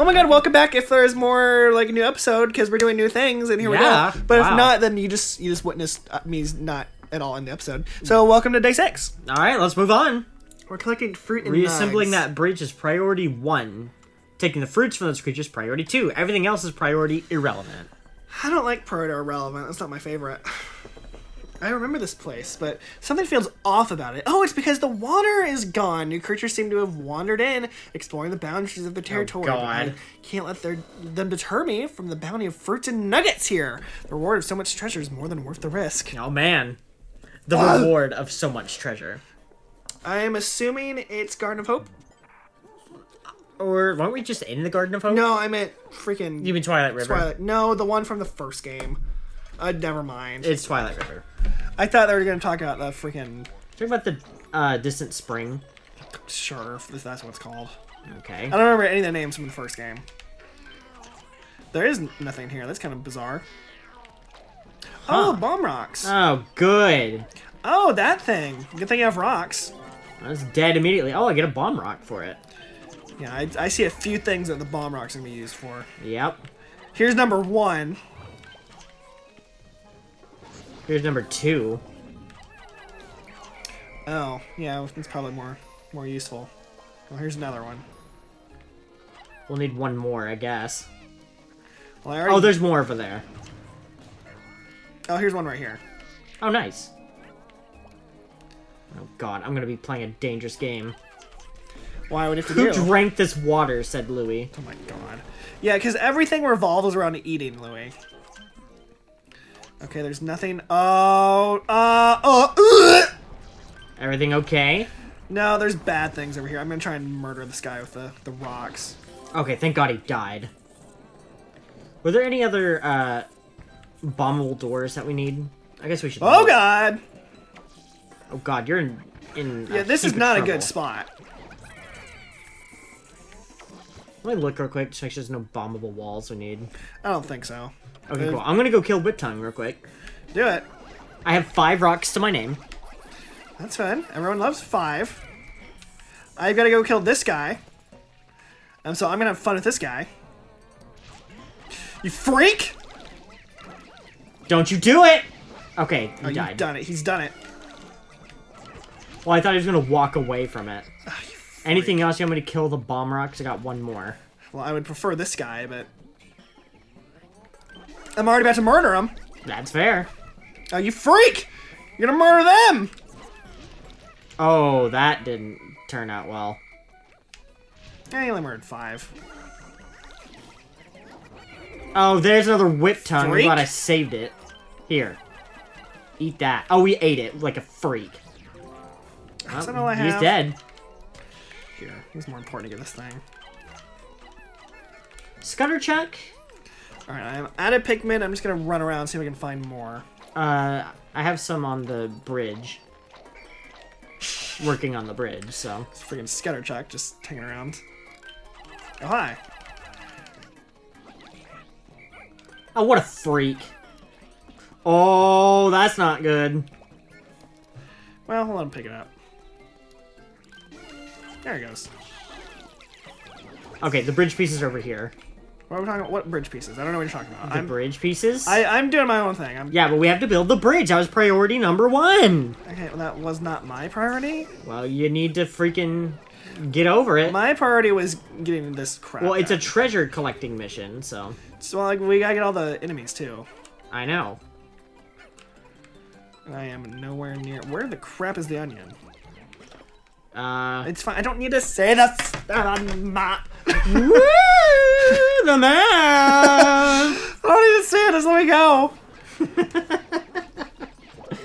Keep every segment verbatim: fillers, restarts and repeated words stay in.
oh my god, welcome back if there's more, like, a new episode, because we're doing new things, and here yeah. we go. But wow. if not, then you just you just witnessed me not at all in the episode. So welcome to day six. All right, let's move on. We're collecting fruit and reassembling nugs. That bridge is priority one. Taking the fruits from those creatures, priority two. Everything else is priority irrelevant. I don't like priority irrelevant. That's not my favorite. I remember this place, but something feels off about it. Oh, it's because the water is gone. New creatures seem to have wandered in, exploring the boundaries of the territory. Oh, God. I can't let their, them deter me from the bounty of fruits and nuggets here. The reward of so much treasure is more than worth the risk. Oh, man. The uh, reward of so much treasure. I am assuming it's Garden of Hope. Or weren't we just in the Garden of Hope? No, I meant freaking... You mean Twilight River? Twilight. No, the one from the first game. Uh, never mind. It's Twilight River. I thought they were going to talk about the freaking... Talk about the uh, Distant Spring. Sure, if that's what it's called. Okay. I don't remember any of the names from the first game. There is nothing here. That's kind of bizarre. Huh. Oh, bomb rocks. Oh, good. Oh, that thing. Good thing you have rocks. I was dead immediately. Oh, I get a bomb rock for it. Yeah, I, I see a few things that the bomb rocks are going to be used for. Yep. Here's number one. Here's number two. Oh, yeah, it's probably more more useful. Well, here's another one. We'll need one more, I guess. Well, I already... Oh, there's more over there. Oh, here's one right here. Oh, nice. Oh, God, I'm going to be playing a dangerous game. Why would it have to do? Who drank this water, said Louie. Oh my god. Yeah, because everything revolves around eating, Louie. Okay, there's nothing. Oh, uh, oh. Ugh. Everything okay? No, there's bad things over here. I'm going to try and murder this guy with the, the rocks. Okay, thank god he died. Were there any other uh, bombable doors that we need? I guess we should. Oh, look. God. Oh, God, you're in. in yeah, this is not trouble. a good spot. Let me look real quick, just make sure there's no bombable walls we need. I don't think so. Okay, There's... cool. I'm gonna go kill Whip Tongue real quick. Do it. I have five rocks to my name. That's fun. Everyone loves five. I've gotta go kill this guy. Um, so I'm gonna have fun with this guy. You freak! Don't you do it! Okay, you oh, died. You've done it. He's done it. Well, I thought he was gonna walk away from it. Ugh, you Anything else? I'm going to kill the bomb rock because I got one more. Well, I would prefer this guy, but... I'm already about to murder him. That's fair. Oh, you freak! You're going to murder them! Oh, that didn't turn out well. I only murdered five. Oh, there's another Whip Tongue. I'm glad I saved it. Here. Eat that. Oh, we ate it like a freak. That's well, not all I have. He's dead. Here. It's more important to get this thing. Scutterchuck? Alright, I'm out of Pikmin. I'm just gonna run around and see if we can find more. Uh, I have some on the bridge. Working on the bridge, so. It's freaking Scutterchuck just hanging around. Oh, hi. Oh, what a freak. Oh, that's not good. Well, hold on, pick it up. There it goes. Okay, the bridge pieces are over here. What are we talking about? What bridge pieces? I don't know what you're talking about. The I'm, bridge pieces? I, I'm doing my own thing. I'm... Yeah, but we have to build the bridge. That was priority number one. Okay, well, that was not my priority. Well, you need to freaking get over it. My priority was getting this crap. Well, it's out. a treasure collecting mission, so. So, like, we gotta get all the enemies, too. I know. I am nowhere near. Where the crap is the onion? Uh, it's fine. I don't need to say that's uh, map. Woo! The map! I don't need to say it. Just let me go.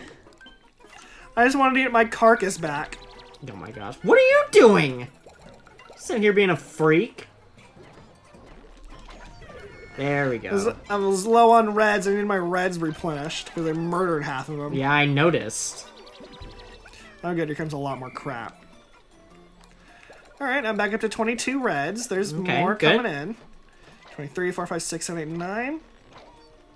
I just wanted to get my carcass back. Oh my gosh. What are you doing? Sitting here being a freak. There we go. I was, I was low on reds. I needed my reds replenished because I murdered half of them. Yeah, I noticed. Oh, good. Here comes a lot more crap. Alright, I'm back up to twenty-two reds. There's okay, more good. coming in. twenty-three, four, five, six, seven, eight, nine.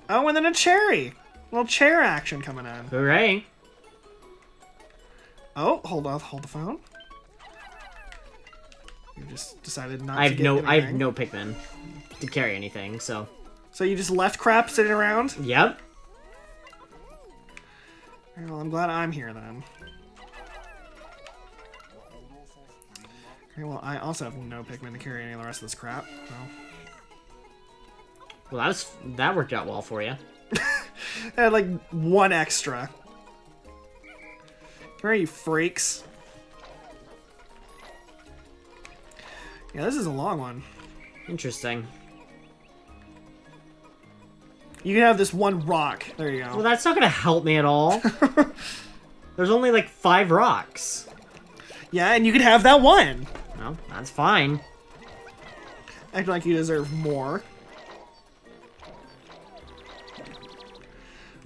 Oh, and then a cherry. A little chair action coming in. Hooray. Oh, hold on. Hold the phone. You just decided not I've to get no, anything. I have no Pikmin to carry anything, so... So you just left crap sitting around? Yep. Well, I'm glad I'm here, then. Okay, well, I also have no Pikmin to carry any of the rest of this crap, so... Well, that, was, that worked out well for you. I had, like, one extra. Come here, you freaks. Yeah, this is a long one. Interesting. You can have this one rock. There you go. Well, that's not going to help me at all. There's only, like, five rocks. Yeah, and you can have that one. Well, that's fine. Act like you deserve more.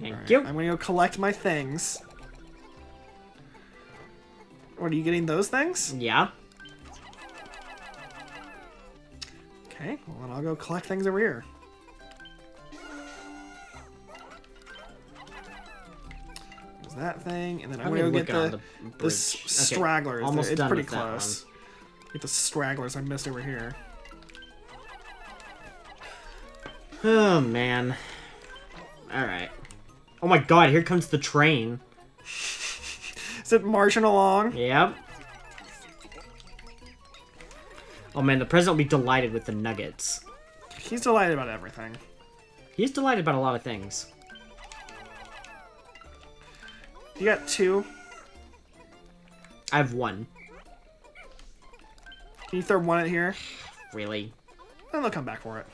Thank right. you. I'm going to go collect my things. What, are you getting those things? Yeah. Okay, well then I'll go collect things over here. There's that thing, and then I'm gonna go get the, the, the stragglers. Okay, it's pretty close. Get the stragglers I missed over here. Oh man. Alright. Oh my god, here comes the train. Is it marching along? Yep. Oh man, the president will be delighted with the nuggets. He's delighted about everything. He's delighted about a lot of things. You got two? I have one. Can you throw one at here? Really? Then they'll come back for it.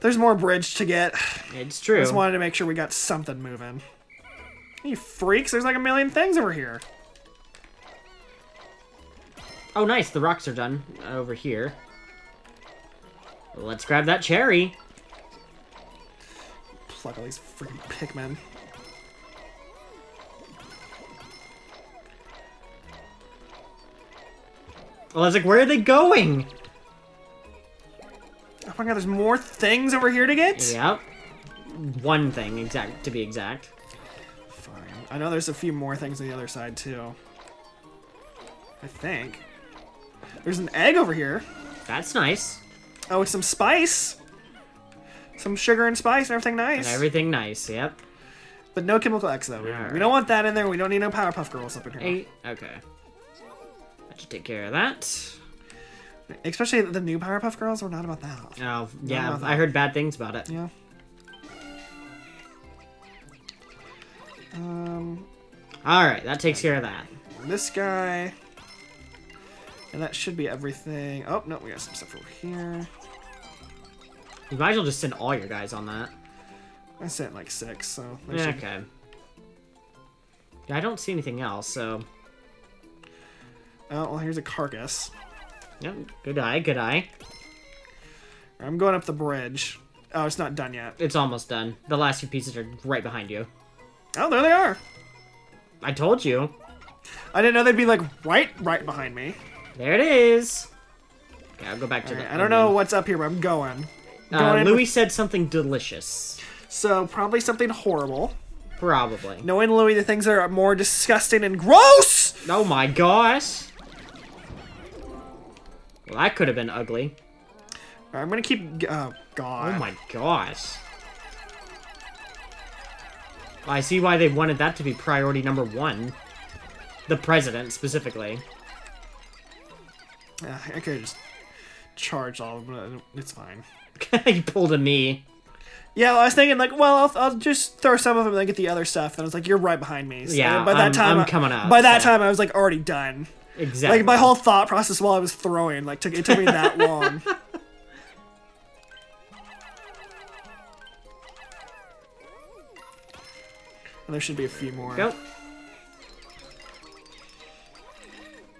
There's more bridge to get. It's true. I just wanted to make sure we got something moving. You freaks, there's like a million things over here. Oh, nice. The rocks are done over here. Let's grab that cherry. Pluck all these freaking Pikmin. Well, I was like, where are they going? Oh my god, there's more things over here to get? Yep. One thing, exact to be exact. Fine. I know there's a few more things on the other side, too. I think. There's an egg over here. That's nice. Oh, it's some spice. Some sugar and spice and everything nice. And everything nice, yep. But no chemical X, though. We, right. we don't want that in there. We don't need no Powerpuff Girls up in here. Eight. Okay. I should take care of that. Especially the new Powerpuff Girls. We're not about that. Oh, yeah. That. I heard bad things about it. Yeah. Um. All right. That takes care of that. This guy... And that should be everything. Oh, no, we got some stuff over here. You might as well just send all your guys on that. I sent like six, so... Yeah, okay. Be... I don't see anything else, so... Oh, well, here's a carcass. Yep, good eye, good eye. I'm going up the bridge. Oh, it's not done yet. It's almost done. The last two pieces are right behind you. Oh, there they are! I told you. I didn't know they'd be, like, right, right behind me. There it is. Okay, I'll go back to right, the... I don't know what's up here, but I'm going. going uh, Louie with... said something delicious. So, probably something horrible. Probably. Knowing Louie, the things that are more disgusting and gross! Oh my gosh. Well, that could have been ugly. Right, I'm gonna keep... Oh, God. Oh my gosh. Well, I see why they wanted that to be priority number one. The president, specifically. Uh, I could just charge all of them, but it's fine. You pulled a me. Yeah, well, I was thinking, like, well, I'll, I'll just throw some of them and then get the other stuff. And I was like, you're right behind me. So yeah, by that I'm, time, I'm coming up. By that so. time, I was, like, already done. Exactly. Like, my whole thought process while I was throwing, like, took, it took me that long. And there should be a few more. Go.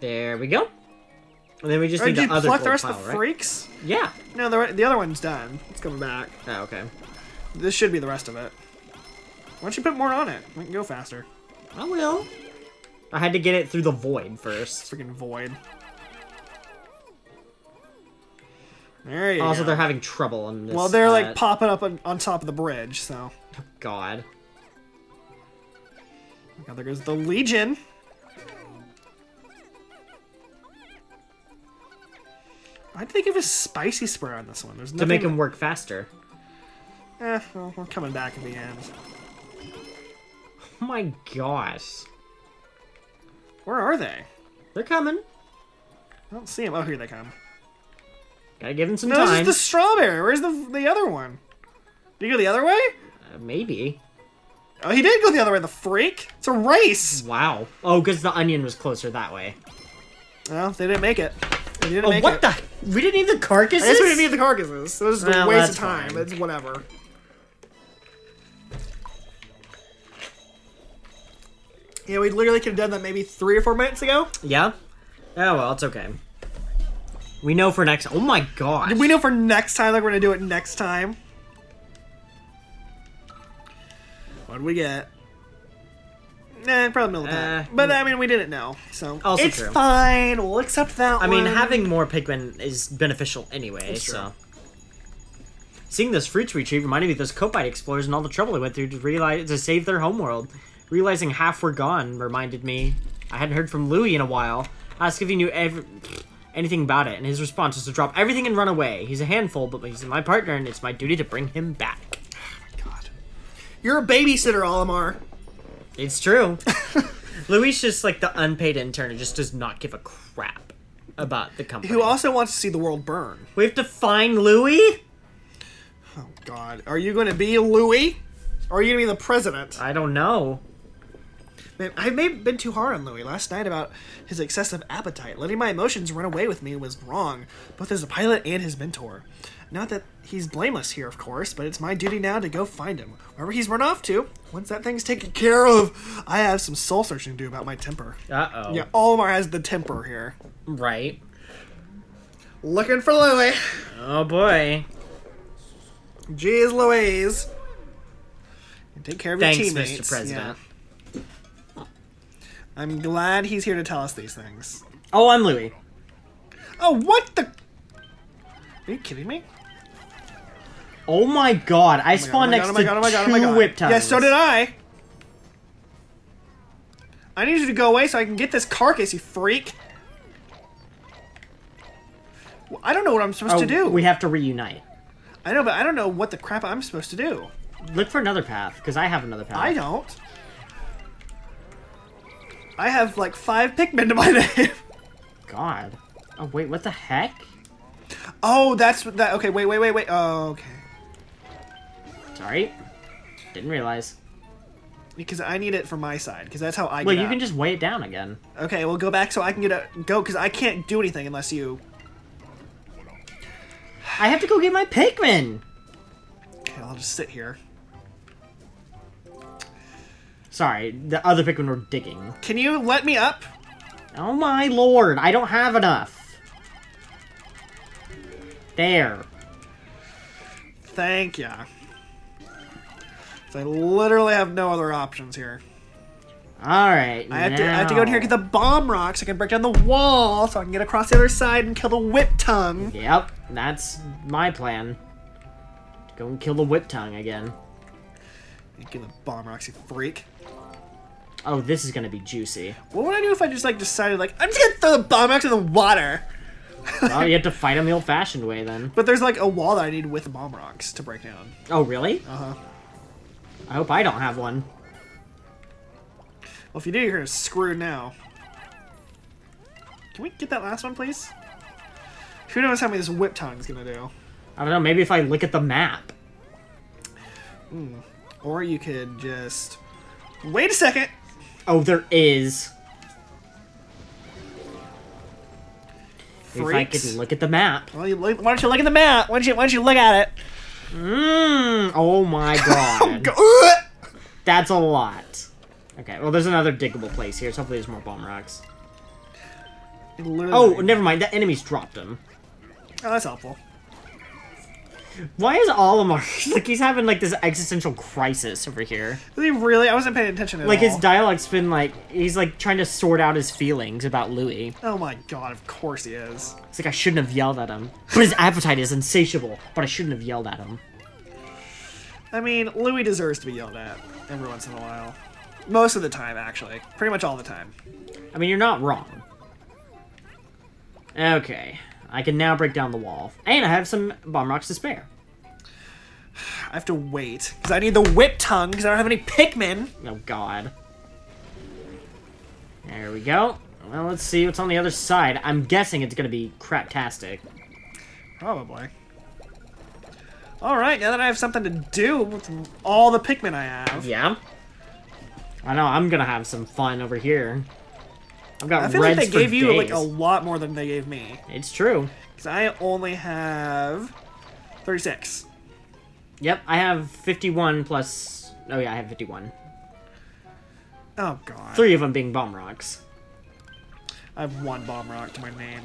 There we go. And then we just need the other pluck the rest of the freaks? Yeah. No, the, the other one's done. It's coming back. Oh, okay. This should be the rest of it. Why don't you put more on it? We can go faster. I will. I had to get it through the void first. Freaking void. There you go. Also, they're having trouble on this. Well, they're like popping up on, on top of the bridge, so. Oh, God. Oh, God, there goes the Legion. Why did they give a spicy spray on this one? There's nothing... To make him work faster. Eh, well, we're coming back in the end. Oh my gosh. Where are they? They're coming. I don't see them. Oh, here they come. Gotta give them some no, time. No, this is the strawberry. Where's the the other one? Did he go the other way? Uh, maybe. Oh, he did go the other way, the freak. It's a race. Wow. Oh, because the onion was closer that way. Well, they didn't make it. They didn't oh, make what it. the? We didn't need the carcasses? I guess we didn't need the carcasses. So it was just well, a waste of time. Fine. It's whatever. Yeah, we literally could have done that maybe three or four minutes ago. Yeah? Oh, well, it's okay. We know for next... Oh, my gosh. We know for next time, like, we're going to do it next time. What did we get? Nah, probably middle of the night. But, I mean, we didn't know, so... Also it's true. Fine. We'll accept that I one. I mean, having more Pikmin is beneficial anyway, it's so... True. Seeing those fruits we retrieved reminded me of those Koppaite explorers and all the trouble they went through to, realize, to save their homeworld. Realizing half were gone reminded me I hadn't heard from Louie in a while. I asked if he knew every, anything about it, and his response was to drop everything and run away. He's a handful, but he's my partner, and it's my duty to bring him back. Oh my God. You're a babysitter, Olimar. It's true. Louie's just like the unpaid intern who just does not give a crap about the company. Who also wants to see the world burn. We have to find Louie? Oh, God. Are you going to be Louie? Or are you going to be the president? I don't know. I may have been too hard on Louie last night about his excessive appetite. Letting my emotions run away with me was wrong, both as a pilot and his mentor. Not that he's blameless here, of course, but it's my duty now to go find him. Wherever he's run off to, once that thing's taken care of, I have some soul-searching to do about my temper. Uh-oh. Yeah, Olimar has the temper here. Right. Looking for Louie. Oh, boy. Jeez Louise. And take care of Thanks, your teammates. Thanks, Mister President. Yeah. I'm glad he's here to tell us these things. Oh, I'm Louie. Oh, what the? Are you kidding me? Oh my God! I spawned next to two Whip Tongues. Yeah, so did I. I need you to go away so I can get this carcass, you freak. Well, I don't know what I'm supposed oh, to do. We have to reunite. I know, but I don't know what the crap I'm supposed to do. Look for another path, because I have another path. I don't. I have, like, five Pikmin to my name. God. Oh, wait, what the heck? Oh, that's... that. Okay, wait, wait, wait, wait. Oh, okay. Sorry. Didn't realize. Because I need it from my side, because that's how I well, get Well, you out. Can just weigh it down again. Okay, well, go back so I can get a... Go, because I can't do anything unless you... I have to go get my Pikmin! Okay, I'll just sit here. Sorry, the other Pikmin were digging. Can you let me up? Oh my lord, I don't have enough. There. Thank ya. So I literally have no other options here. Alright, I, I have to go in here and get the bomb rock so I can break down the wall so I can get across the other side and kill the Whip Tongue. Yep, that's my plan. Go and kill the Whip Tongue again. Get the bomb rocks, you freak. Oh, this is gonna be juicy. What would I do if I just like decided like I'm just gonna throw the bomb rocks in the water? Well, you have to fight them the old-fashioned way then. But there's like a wall that I need with bomb rocks to break down. Oh really? Uh huh. I hope I don't have one. Well, if you do, you're gonna screw now. Can we get that last one, please? Who knows how many this Whip Tongue's gonna do? I don't know. Maybe if I look at the map. Hmm. Or you could just... Wait a second! Oh, there is. Freaks. If I could look at the map. Well, you look, why don't you look at the map? Why don't you, why don't you look at it? Mmm. Oh my God. Oh, God. That's a lot. Okay, well there's another diggable place here, so hopefully there's more bomb rocks. Oh, never mind. That enemy's dropped him. Oh, that's helpful. Why is Olimar like he's having like this existential crisis over here? He really, I wasn't paying attention at like all. His dialogue's been like he's like trying to sort out his feelings about Louie. Oh my God! Of course he is. It's like I shouldn't have yelled at him, but his appetite is insatiable. But I shouldn't have yelled at him. I mean, Louie deserves to be yelled at every once in a while. Most of the time, actually, pretty much all the time. I mean, you're not wrong. Okay. I can now break down the wall. And I have some bomb rocks to spare. I have to wait, because I need the Whip Tongue, because I don't have any Pikmin. Oh, God. There we go. Well, let's see what's on the other side. I'm guessing it's going to be craptastic. Probably. Alright, now that I have something to do with all the Pikmin I have. Yeah. I know, I'm going to have some fun over here. I've got reds for days. I feel like they gave you like a lot more than they gave me. It's true. Because I only have thirty-six. Yep, I have fifty-one plus... Oh yeah, I have fifty-one. Oh god. Three of them being bomb rocks. I have one bomb rock to my name.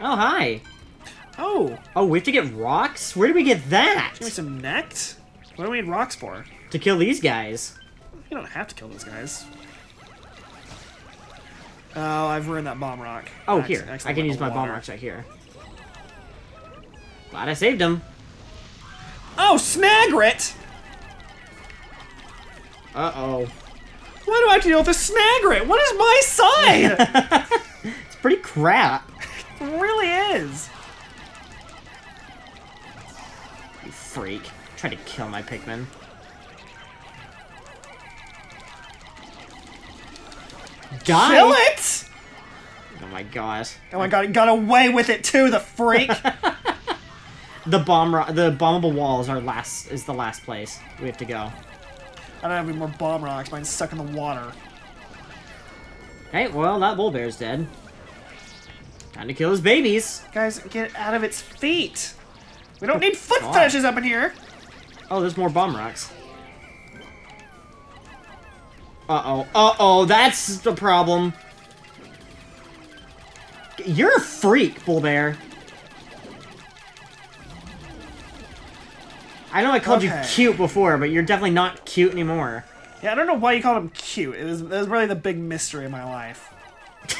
Oh, hi. Oh. Oh, we have to get rocks? Where do we get that? Give me some nect? What do we need rocks for? To kill these guys. You don't have to kill those guys. Oh, I've ruined that bomb rock. Oh, here. I can use my bomb rocks right here. Glad I saved him. Oh, Snagret! Uh-oh. Why do I have to deal with a Snagret? What is my side? It's pretty crap. It really is. You freak. Try to kill my Pikmin. Die. Kill it! Oh my gosh. Oh my god, it got away with it too, the freak! The bomb, the bombable wall is our last. Is the last place we have to go. I don't have any more bomb rocks. Mine's stuck in the water. Hey, well that bull bear's dead. Time to kill his babies. Guys, get out of its feet. We don't oh, need foot God. fetishes up in here. Oh, there's more bomb rocks. Uh oh. Uh oh. That's the problem. You're a freak, bull bear. I know I called okay. you cute before, but you're definitely not cute anymore. Yeah, I don't know why you called him cute. It was, it was really the big mystery of my life.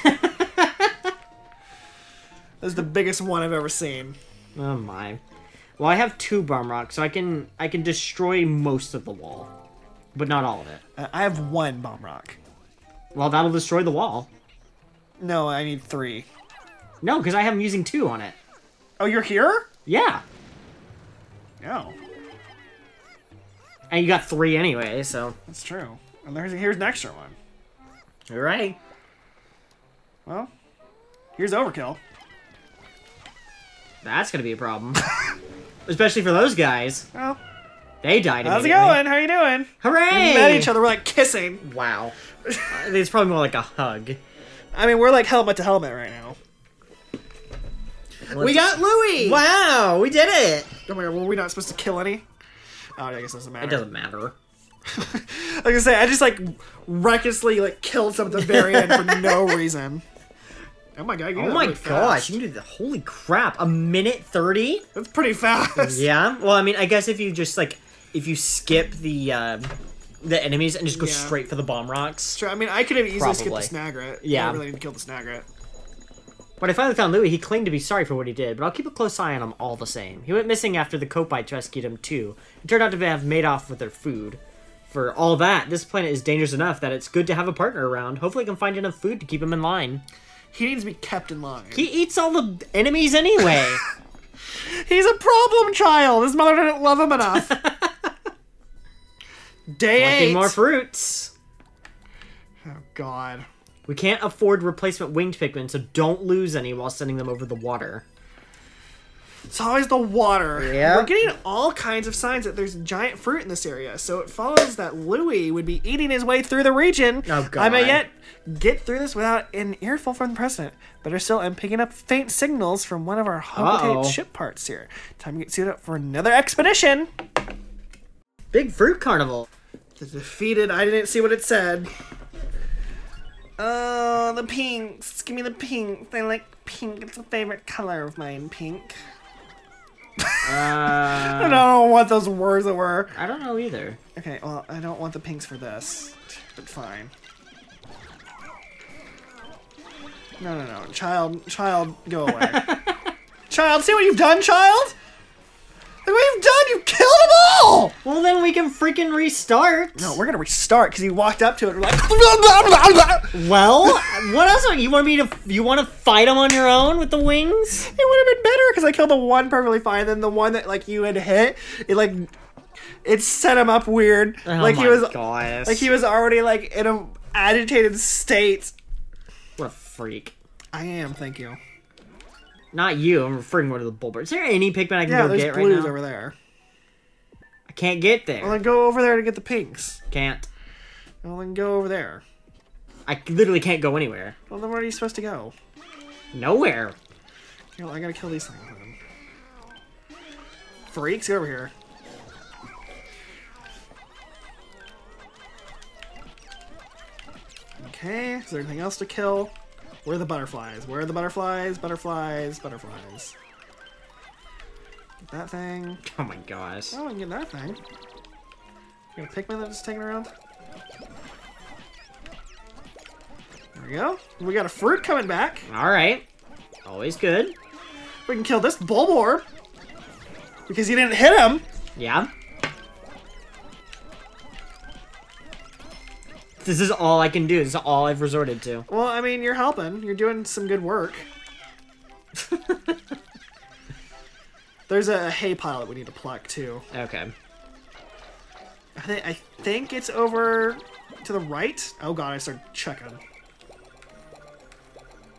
It was the biggest one I've ever seen. Oh my. Well, I have two bomb rocks, so I can I can destroy most of the wall, but not all of it. Uh, I have one bomb rock. Well, that'll destroy the wall. No, I need three. No, because I have them using two on it. Oh, you're here? Yeah. No. And you got three anyway, so... That's true. And there's, here's an extra one. All right. Well, here's overkill. That's going to be a problem. Especially for those guys. Well. They died immediately. How's it going? How are you doing? Hooray! We met each other. We're like kissing. Wow. It's probably more like a hug. I mean, we're like helmet to helmet right now. Let's... We got Louie! Wow, we did it! Oh my god, were we not supposed to kill any? Oh, I guess it doesn't matter. It doesn't matter. Like I say, I just like recklessly like killed some at the very end for no reason. Oh my god! You oh my really gosh! You did the holy crap! A minute thirty? That's pretty fast. Yeah. Well, I mean, I guess if you just like if you skip the uh, the enemies and just go yeah. straight for the bomb rocks. True. I mean, I could have easily Probably. skipped the Snagret. Yeah. I don't really need to kill the Snagret. When I finally found Louie, he claimed to be sorry for what he did, but I'll keep a close eye on him all the same. He went missing after the Koppaite rescued him, too. It turned out to have made off with their food. For all that, this planet is dangerous enough that it's good to have a partner around. Hopefully I can find enough food to keep him in line. He needs to be kept in line. He eats all the enemies anyway. He's a problem child. His mother didn't love him enough. Day eight. Collecting more fruits. Oh, God. We can't afford replacement winged Pikmin, so don't lose any while sending them over the water. It's always the water. Yeah. We're getting all kinds of signs that there's giant fruit in this area, so it follows that Louie would be eating his way through the region. Oh, God. I may yet get through this without an earful from the president. Better still, I'm picking up faint signals from one of our Hocotate ship parts here. Time to get suited up for another expedition. Big Fruit Carnival. The defeated, I didn't see what it said. Oh, the pinks. Give me the pinks. I like pink. It's a favorite color of mine, pink. Uh, I don't know what those words were. I don't know either. Okay, well, I don't want the pinks for this, but fine. No, no, no. Child, child, go away. Child, see what you've done, child? We've done, you killed them all! Well, then we can freaking restart. No, we're gonna restart, because he walked up to it and we're like... Well, what else? You want me to, you want to fight him on your own with the wings? It would have been better, because I killed the one perfectly fine, and then the one that, like, you had hit, it, like... It set him up weird. Oh like my he was, gosh. Like he was already like in an agitated state. What a freak! I am. Thank you. Not you. I'm referring more to the Bulborb. Is there any Pikmin I can yeah, go get right now? Yeah, there's blues over there. I can't get there. Well, then go over there to get the pinks. Can't. Well, then go over there. I literally can't go anywhere. Well, then where are you supposed to go? Nowhere. You know, I gotta kill these things. Freaks, get over here. Okay, is there anything else to kill? Where are the butterflies? Where are the butterflies? Butterflies, butterflies. Get that thing. Oh my gosh. Oh, I can get that thing. You got a Pikmin that's taking around? There we go. We got a fruit coming back. Alright. Always good. We can kill this Bulborb. Because you didn't hit him. Yeah. This is all I can do. This is all I've resorted to. Well, I mean, you're helping. You're doing some good work. There's a hay pile that we need to pluck, too. Okay. I, th I think it's over to the right. Oh, God, I started checking.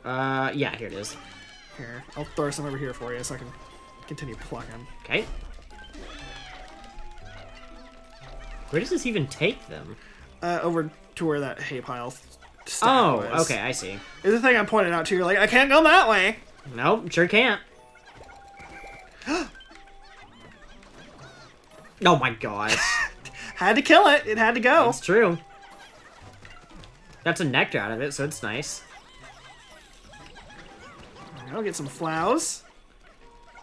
Uh, yeah, here it is. Here, I'll throw some over here for you so I can continue plucking. Okay. Where does this even take them? Uh, over to where that hay pile stack oh, was. Oh, okay, I see. It's the thing I'm pointing out to you. You're like, I can't go that way. Nope, sure can't. Oh my god. Had to kill it. It had to go. That's true. Got some nectar out of it, so it's nice. I'll get some flowers.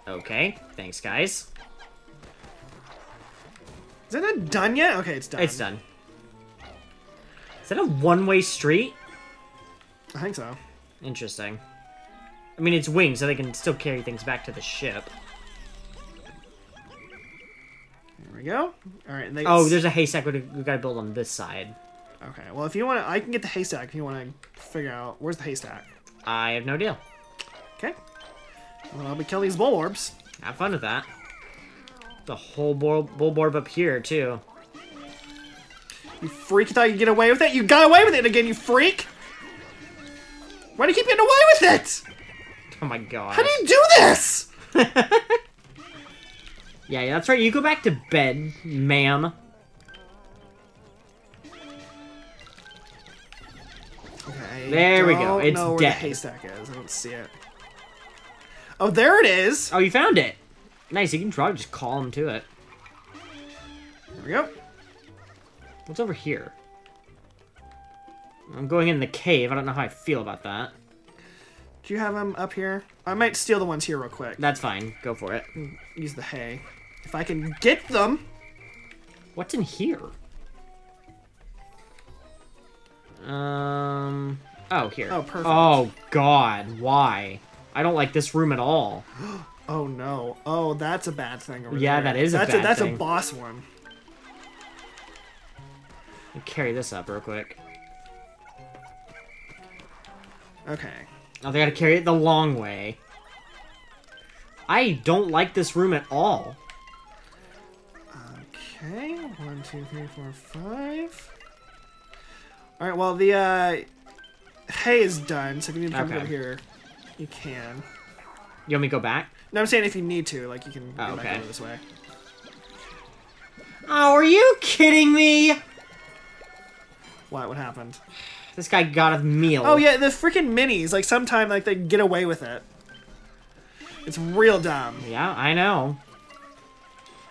Okay, thanks, guys. Is it not done yet? Okay, it's done. It's done. Is that a one-way street? I think so. Interesting. I mean, it's wings, so they can still carry things back to the ship. There we go. All right. And they... Oh, there's a haystack we gotta build on this side. Okay. Well, if you want to, I can get the haystack if you want to figure out where's the haystack. I have no deal. Okay. Well, I'll be killing these Bulborbs. Have fun with that. The whole Bulborb up here too. You freak, thought you'd get away with it? You got away with it again, you freak! Why do you keep getting away with it? Oh my god. How do you do this? Yeah, yeah, that's right. You go back to bed, ma'am. Okay, there we go. It's dead. I don't know where the haystack is. I don't see it. Oh, there it is! Oh, you found it! Nice, you can probably just call him to it. There we go. What's over here? I'm going in the cave. I don't know how I feel about that. Do you have them up here? I might steal the ones here real quick. That's fine. Go for it. Use the hay. If I can get them! What's in here? Um... Oh, here. Oh, perfect. Oh, God. Why? I don't like this room at all. Oh, no. Oh, that's a bad thing over yeah, there. Yeah, that is that's a bad a, that's thing. That's a boss one. Carry this up real quick. Okay. Oh, they gotta carry it the long way. I don't like this room at all. Okay, one, two, three, four, five. All right. Well, the uh, hay is done, so if you need to come okay. over here, you can. You want me to go back? No, I'm saying if you need to, like you can oh, go okay. back over this way. Oh, are you kidding me? What? What happened? This guy got a meal. Oh yeah, the freaking minis. Like sometime, like they get away with it. It's real dumb. Yeah, I know.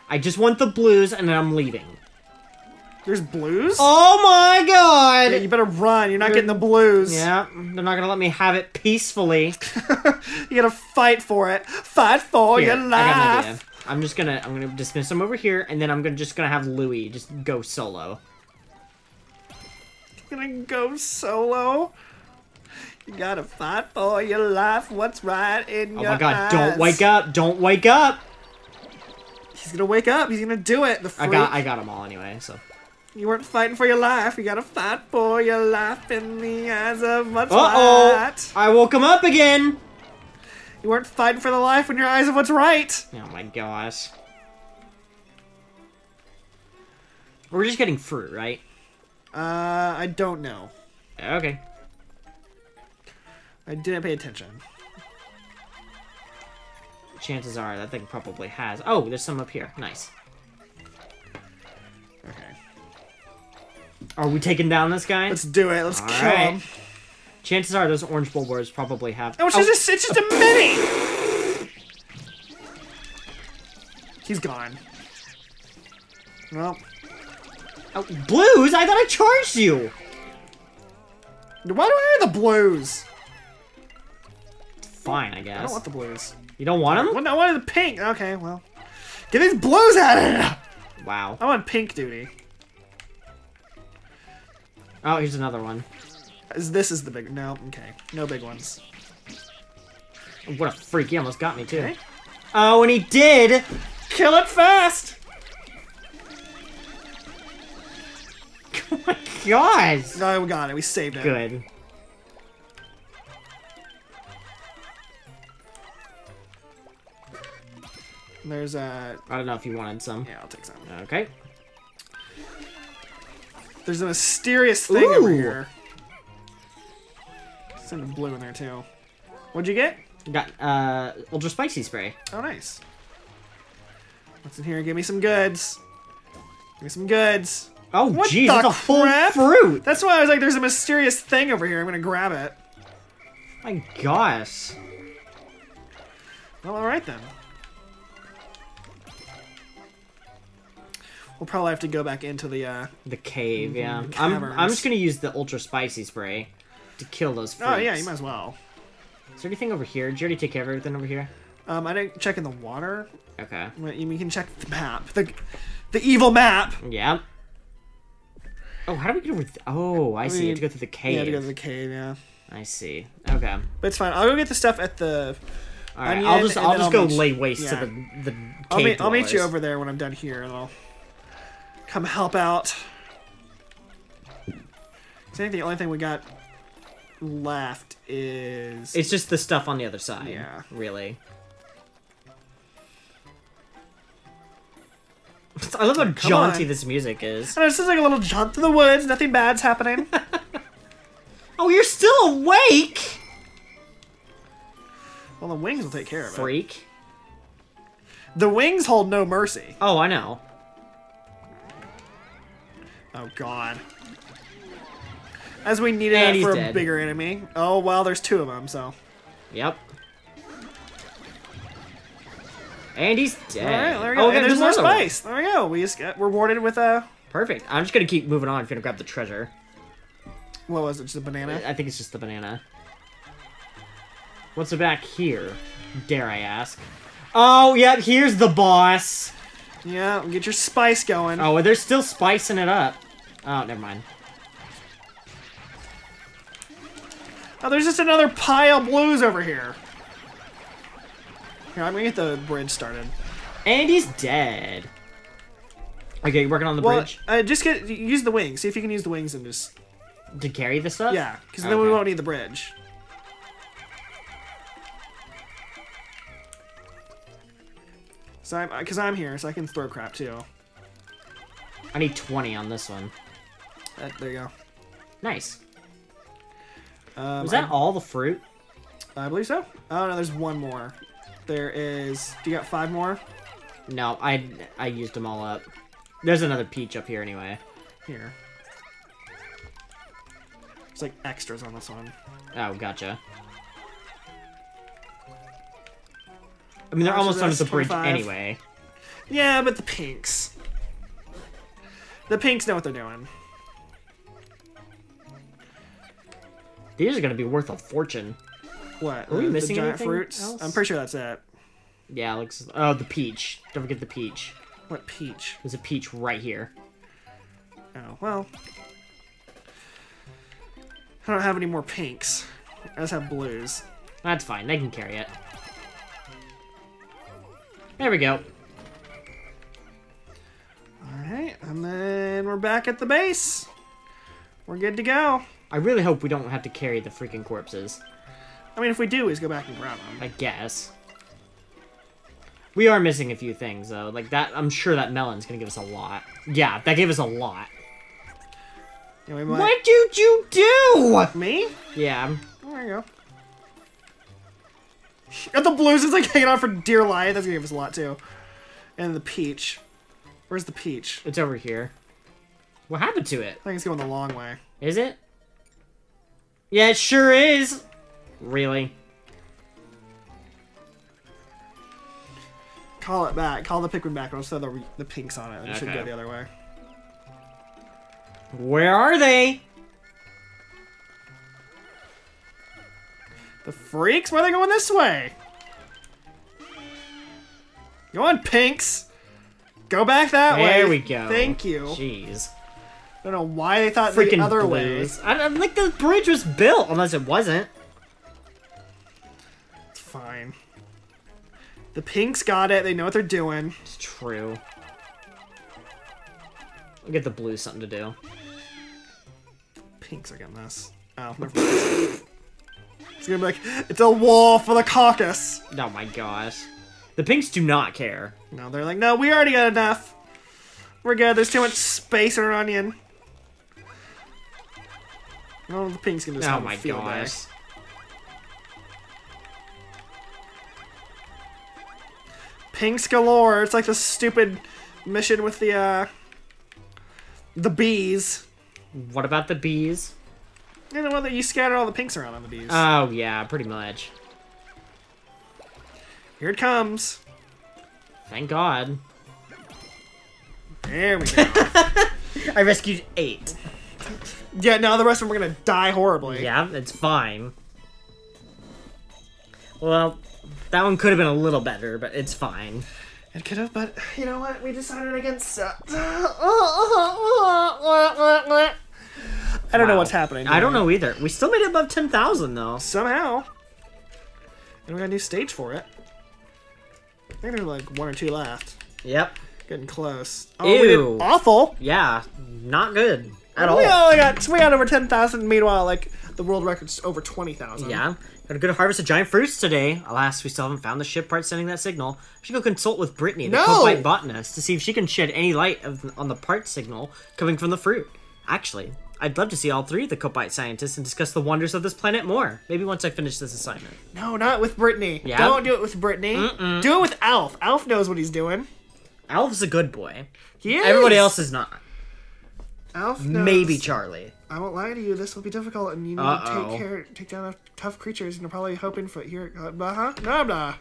I just want the blues, and then I'm leaving. There's blues? Oh my god! Yeah, you better run. You're not You're... getting the blues. Yeah, they're not gonna let me have it peacefully. You gotta fight for it. Fight for Here, your life. I got an idea. I'm just gonna, I'm gonna dismiss them over here, and then I'm gonna just gonna have Louie just go solo. Gonna go solo. You gotta fight for your life. What's right in oh your eyes. Oh my god, eyes. Don't wake up. Don't wake up. He's gonna wake up. He's gonna do it. The freak. I got, I got them all anyway. So you weren't fighting for your life. You gotta fight for your life in the eyes of what's uh -oh. right. I woke him up again. You weren't fighting for the life in your eyes of what's right. Oh my gosh. We're just getting fruit, right? Uh, I don't know. Okay. I didn't pay attention. Chances are that thing probably has... Oh, there's some up here. Nice. Okay. Are we taking down this guy? Let's do it. Let's All kill right. him. Chances are those orange Bulborbs probably have... Oh, it's, oh. Just, it's just a mini! He's gone. Well. Oh, blues? I thought I charged you! Why do I hear the blues? Fine, I guess. I don't want the blues. You don't want them? Well, no, I wanted the pink. Okay, well. Get these blues out of here! Wow. I want pink duty. Oh, here's another one. This is the big... No, okay. No big ones. What a freak. He almost got me, too. Okay. Oh, and he did! Kill it fast! Oh my gosh! No, we got it. We saved it. Good. There's a... I don't know if you wanted some. Yeah, I'll take some. Okay. There's a mysterious thing Ooh. over here. Send a blue in there, too. What'd you get? Got, uh, Ultra Spicy Spray. Oh, nice. What's in here? Give me some goods. Give me some goods. Oh, jeez, that's a whole fruit. That's why I was like, there's a mysterious thing over here. I'm gonna grab it. My gosh. Well, all right, then. We'll probably have to go back into the uh, the cave. Yeah, the I'm I'm just gonna use the ultra spicy spray to kill those fruits. Oh yeah, you might as well. Is there anything over here? Did you already take care of everything over here? Um, I didn't check in the water. Okay. You can check the map. The the evil map. Yeah. Oh, how do we get over? Th oh, I, I see. Mean, you have to go through the cave. You have to go through the cave. Yeah. I see. Okay. But it's fine. I'll go get the stuff at the. All right. Onion, I'll just I'll just I'll go lay waste yeah. to the the cave. I'll meet, I'll meet you over there when I'm done here, and I'll. Come help out. I think the only thing we got left is... It's just the stuff on the other side. Yeah. Really. I love how Come jaunty on. this music is. I know, it sounds like a little jaunt through the woods. Nothing bad's happening. Oh, you're still awake! Well, the wings will take care of it. Freak. The wings hold no mercy. Oh, I know. Oh, God. As we needed it for a bigger enemy. Oh, well, there's two of them, so. Yep. And he's dead. All right, there we go. Oh, and there's more spice. There we go. We just got rewarded with a... Perfect. I'm just going to keep moving on if you're going to grab the treasure. What was it? Just a banana? I think it's just the banana. What's it back here? Dare I ask. Oh, yeah, here's the boss. Yeah, get your spice going. Oh, well, they're still spicing it up. Oh, never mind. Oh, there's just another pile of blues over here. Here, I'm gonna get the bridge started. And he's dead. Okay, you're working on the well, bridge? Uh, just get use the wings. See if you can use the wings and just... To carry this up? Yeah, because okay. then we won't need the bridge. So I'm, because I'm here, so I can throw crap, too. I need twenty on this one. That, there you go. Nice. Um, Was that I, all the fruit? I believe so. Oh, no, there's one more. There is... Do you got five more? No, I, I used them all up. There's another peach up here, anyway. Here. There's, like, extras on this one. Oh, gotcha. I mean, they're almost under the bridge anyway. Yeah, but the pinks. The pinks know what they're doing. These are going to be worth a fortune. What? Are we missing giant fruits? Else? I'm pretty sure that's it. Yeah, it looks... Oh, the peach. Don't forget the peach. What peach? There's a peach right here. Oh, well. I don't have any more pinks. I just have blues. That's fine. They can carry it. There we go. Alright, and then we're back at the base. We're good to go. I really hope we don't have to carry the freaking corpses. I mean, if we do, we just go back and grab them. I guess. We are missing a few things, though. Like, that, I'm sure that melon's gonna give us a lot. Yeah, that gave us a lot. Yeah, we might... What did you do? Me? Yeah. Oh, there you go. Got the blues, it's like hanging on for dear life. That's gonna give us a lot, too. And the peach. Where's the peach? It's over here. What happened to it? I think it's going the long way. Is it? Yeah, it sure is! Really? Call it back. Call the Pikmin back. I'll just throw the, the pinks on it. And okay. It should go the other way. Where are they? The freaks? Why are they going this way? Go on, pinks! Go back that way. There we go. Thank you. Jeez. I don't know why they thought freaking the other way. I don't think the bridge was built, unless it wasn't. It's fine. The pinks got it. They know what they're doing. It's true. I'll get the blues something to do. Pinks are getting this. Oh, never mind. It's gonna be like, it's a wall for the caucus. Oh my gosh. The pinks do not care. No, they're like, no, we already got enough. We're good. There's too much space in our onion. Oh, the pinks can just oh my gosh. Pinks galore. It's like the stupid mission with the uh, the bees. What about the bees? You know, that you scatter all the pinks around on the bees. Oh yeah, pretty much. Here it comes. Thank God. There we go. I rescued eight. Yeah, no, the rest of them are going to die horribly. Yeah, it's fine. Well, that one could have been a little better, but it's fine. It could have, but you know what? We decided against it. I don't wow. know what's happening. I don't know either. We still made it above ten thousand, though. Somehow. And we got a new stage for it. I think there's like one or two left. Yep. Getting close. Oh, ew. We did awful. Yeah. Not good at all. We only got, we got over ten thousand. Meanwhile, like, the world record's over twenty thousand. Yeah. Got a good harvest of giant fruits today. Alas, we still haven't found the ship part sending that signal. We should go consult with Brittany, the no! Koppaite botanist, to see if she can shed any light of, on the part signal coming from the fruit. Actually, I'd love to see all three of the Koppaite scientists and discuss the wonders of this planet more. Maybe once I finish this assignment. No, not with Brittany. Yeah. Don't do it with Brittany. Mm-mm. Do it with Alf. Alf knows what he's doing. Alf's a good boy. He is. Everybody else is not. Alf knows. Maybe Charlie. I won't lie to you. This will be difficult, and you need Uh-oh. to take care, take down tough creatures, and you're probably hoping for it here. Uh huh. Blah blah.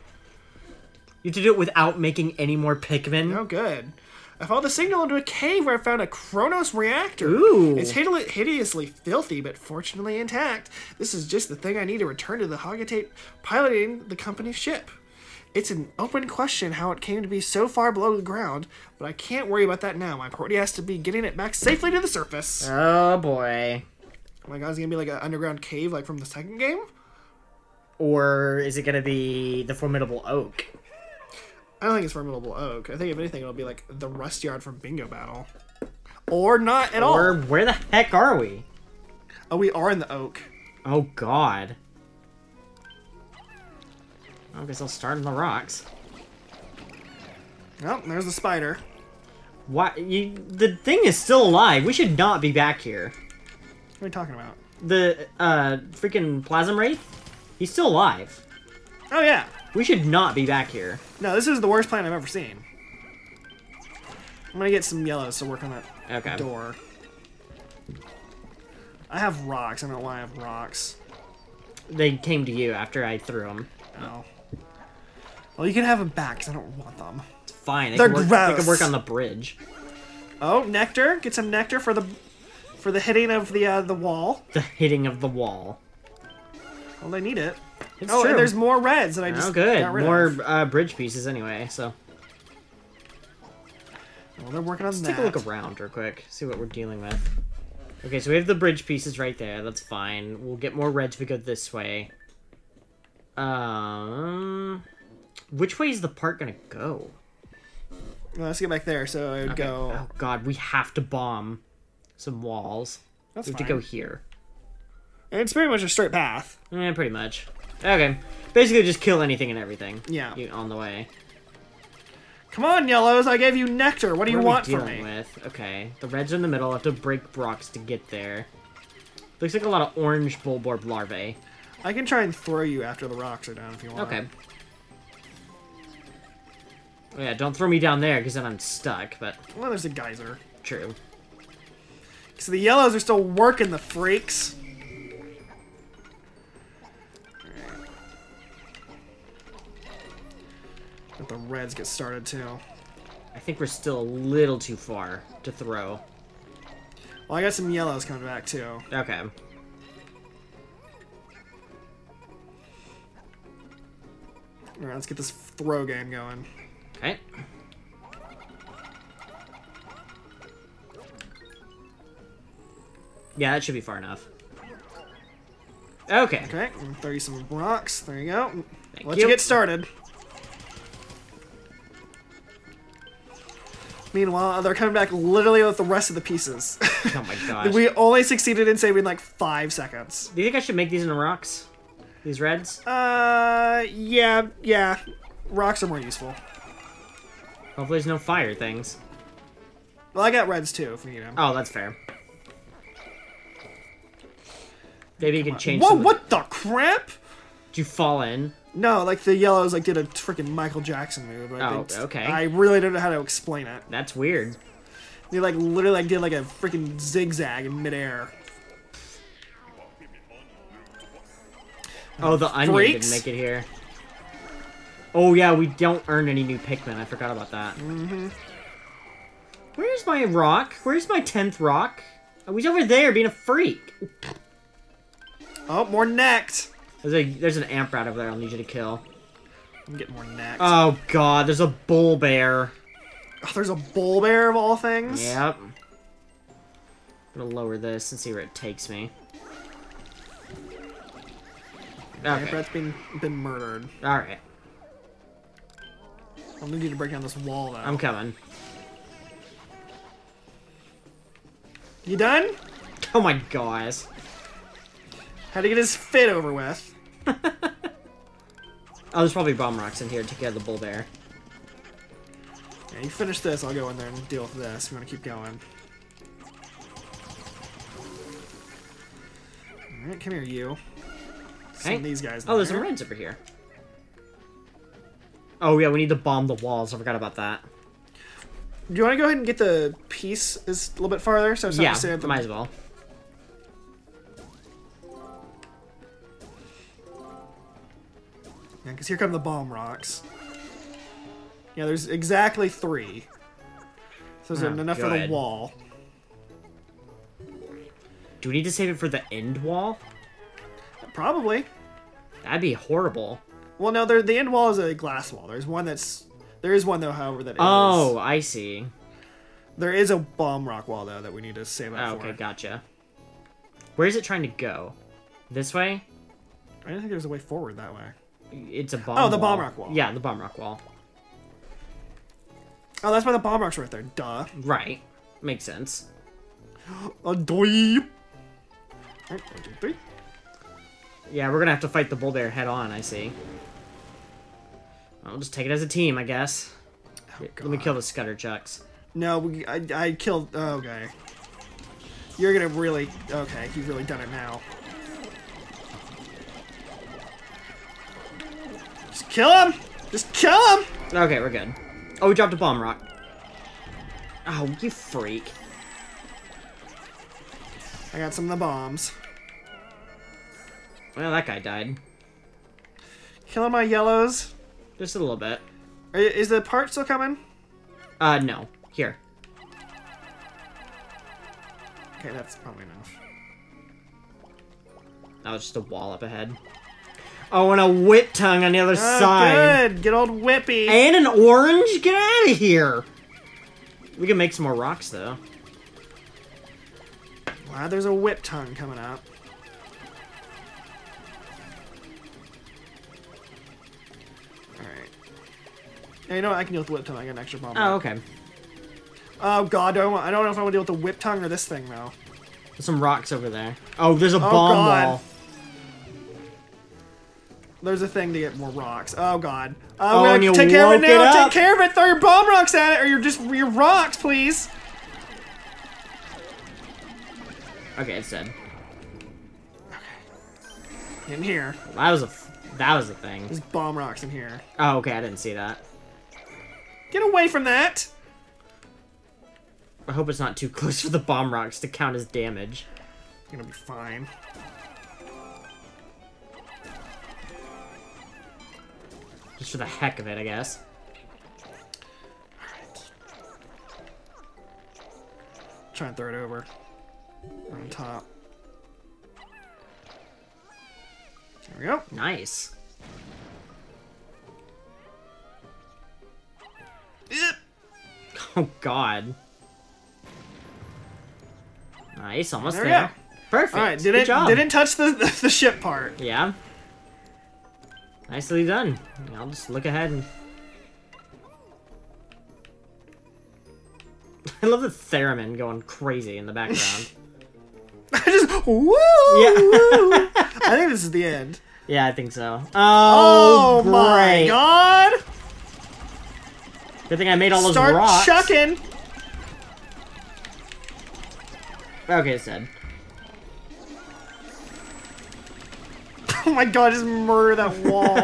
You have to do it without making any more Pikmin. Oh, good. I followed the signal into a cave where I found a Kronos reactor. Ooh. It's hide hideously filthy, but fortunately intact. This is just the thing I need to return to the Hocotate piloting the company's ship. It's an open question how it came to be so far below the ground, but I can't worry about that now. My priority has to be getting it back safely to the surface. Oh, boy. Oh, my God. Is it going to be like an underground cave like from the second game? Or is it going to be the Formidable Oak? I don't think it's Formidable Oak. I think, if anything, it'll be like the Rust Yard from Bingo Battle. Or not at all. Or where the heck are we? Oh, we are in the Oak. Oh, God. I guess I'll start in the rocks. Oh, there's the spider. What? You, the thing is still alive. We should not be back here. What are you talking about? The uh, freaking Plasm Wraith? He's still alive. Oh, yeah. We should not be back here. No, this is the worst plan I've ever seen. I'm gonna get some yellows to work on that okay. door. I have rocks. I don't know why I have rocks. They came to you after I threw them. Oh. Well, you can have them back, because I don't want them. It's fine. They They're can work, gross. They can work on the bridge. Oh, nectar. Get some nectar for the for the hitting of the uh, the wall. The hitting of the wall. Well, they need it. It's oh, true. And there's more reds that I just oh, good. got rid more, of. More uh, bridge pieces anyway, so. Well, they're working on Let's that. Let's take a look around real quick, see what we're dealing with. Okay, so we have the bridge pieces right there. That's fine. We'll get more reds if we go this way. Um, which way is the part gonna go? Well, let's get back there. So I would okay. go. Oh God, we have to bomb some walls. That's we have fine. to go here. And it's pretty much a straight path. Yeah, pretty much. Okay, basically just kill anything and everything. Yeah. You, on the way. Come on, yellows! I gave you nectar. What do what you want from me? With? Okay, the reds are in the middle. I have to break blocks to get there. Looks like a lot of orange Bulborb larvae. I can try and throw you after the rocks are down if you want. Okay. Oh, yeah, don't throw me down there because then I'm stuck. But well, there's a geyser. True. So the yellows are still working, the freaks. Let the reds get started too. I think we're still a little too far to throw. Well, I got some yellows coming back too. Okay. Alright, let's get this throw game going. Okay. Yeah, that should be far enough. Okay. Okay, I'm gonna throw you some rocks. There you go. Thank Let you. you get started. Meanwhile, they're coming back literally with the rest of the pieces. Oh my gosh. We only succeeded in saving like five seconds. Do you think I should make these into rocks? These reds? Uh, yeah, yeah. Rocks are more useful. Hopefully there's no fire things. Well, I got reds too, if we need them. Oh, that's fair. Maybe Come you can on. change Whoa, some... what the crap? Did you fall in? No, like the yellows like did a freaking Michael Jackson move. Like, oh, okay. I really don't know how to explain it. That's weird. They like literally like did like a freaking zigzag in midair. Oh, the Freaks. onion didn't make it here. Oh yeah, we don't earn any new Pikmin. I forgot about that. Mm-hmm. Where's my rock? Where's my tenth rock? Oh, he's over there being a freak. Oh, more necked. There's, a, there's an amp rat over there I'll need you to kill. I'm getting more next. Oh, God. There's a bull bear. Oh, there's a bull bear of all things? Yep. I'm going to lower this and see where it takes me. Okay. Amp rat's been, been murdered. All right. I'll need you to break down this wall, though. I'm coming. You done? Oh, my gosh. Had to get his fit over with. Oh, there's probably bomb rocks in here to get the bull bear. Yeah, you finish this, I'll go in there and deal with this. We're gonna keep going. Alright, come here, you. Some of these guys. Oh, there's some reds over here. Oh, yeah, we need to bomb the walls. I forgot about that. Do you want to go ahead and get the piece is a little bit farther? So yeah, to the... might as well. Yeah, because here come the bomb rocks. Yeah, there's exactly three. So there's oh, enough good. for the wall. Do we need to save it for the end wall? Probably. That'd be horrible. Well, no, there, the end wall is a glass wall. There's one that's... There is one, though, however, that oh, is... Oh, I see. There is a bomb rock wall, though, that we need to save up oh, for. Okay, gotcha. Where is it trying to go? This way? I didn't think there was a way forward that way. It's a bomb. Oh, the bomb rock wall. Yeah, the bomb rock wall. Oh, that's why the bomb rock's right there. Duh. Right. Makes sense. A doy. Yeah, we're gonna have to fight the bull bear head on. I see. I'll just take it as a team, I guess. Oh, Let me kill the Scutterchucks. No, we, I I killed. Oh, okay. You're gonna really. Okay, you've really done it now. Just kill him! Just kill him! Okay, we're good. Oh, we dropped a bomb rock. Oh, you freak. I got some of the bombs. Well, that guy died. Killing my yellows. Just a little bit. Is the part still coming? Uh, no. Here. Okay, that's probably enough. That was just a wall up ahead. Oh, and a whip tongue on the other oh, side. Good, good old whippy. And an orange? Get out of here. We can make some more rocks, though. Wow, there's a whip tongue coming up. Alright. Hey, you know what? I can deal with the Whip Tongue. I got an extra bomb. Oh, okay. Oh, God. I don't, want, I don't know if I want to deal with the Whip Tongue or this thing, though. There's some rocks over there. Oh, there's a oh, bomb God. wall. There's a thing to get more rocks. Oh, God. Uh, oh, and you take care of it now. Take care of it. Throw your bomb rocks at it, or your just your rocks, please. Okay, it's dead. Okay. In here. That was a that was a thing. There's bomb rocks in here. Oh, okay. I didn't see that. Get away from that. I hope it's not too close for the bomb rocks to count as damage. You're gonna be fine. Just for the heck of it, I guess. Alright. Try and throw it over. Right. On top. There we go. Nice. Yep. Oh, God. Nice, almost there. there. Perfect. All right, did it, didn't touch the, the, the ship part. Yeah. Nicely done. I'll just look ahead and... I love the theremin going crazy in the background. I just... Woo! Yeah. I think this is the end. Yeah, I think so. Oh, oh my God! Good thing I made all those Start rocks. Start chucking! Okay, it's dead. Oh my God, just murder that wall.